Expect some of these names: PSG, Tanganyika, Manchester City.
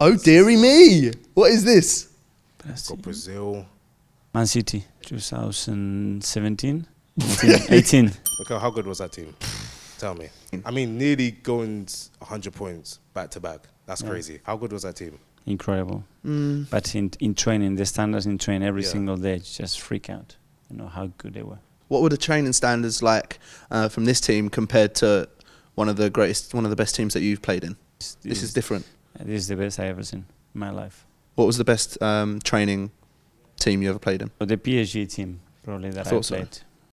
Oh, dearie me. What is this? Got Brazil. Man City, 2017, 18. Look, how good was that team? Tell me. I mean, nearly going 100 points back to back. That's crazy. How good was that team? Incredible. Mm. But in training, the standards in training every single day, just freak out. You know how good they were. What were the training standards like from this team compared to one of the best teams that you've played in? This is different. This is the best I've ever seen in my life. What was the best training team you ever played in? The PSG team, probably, that I played. So.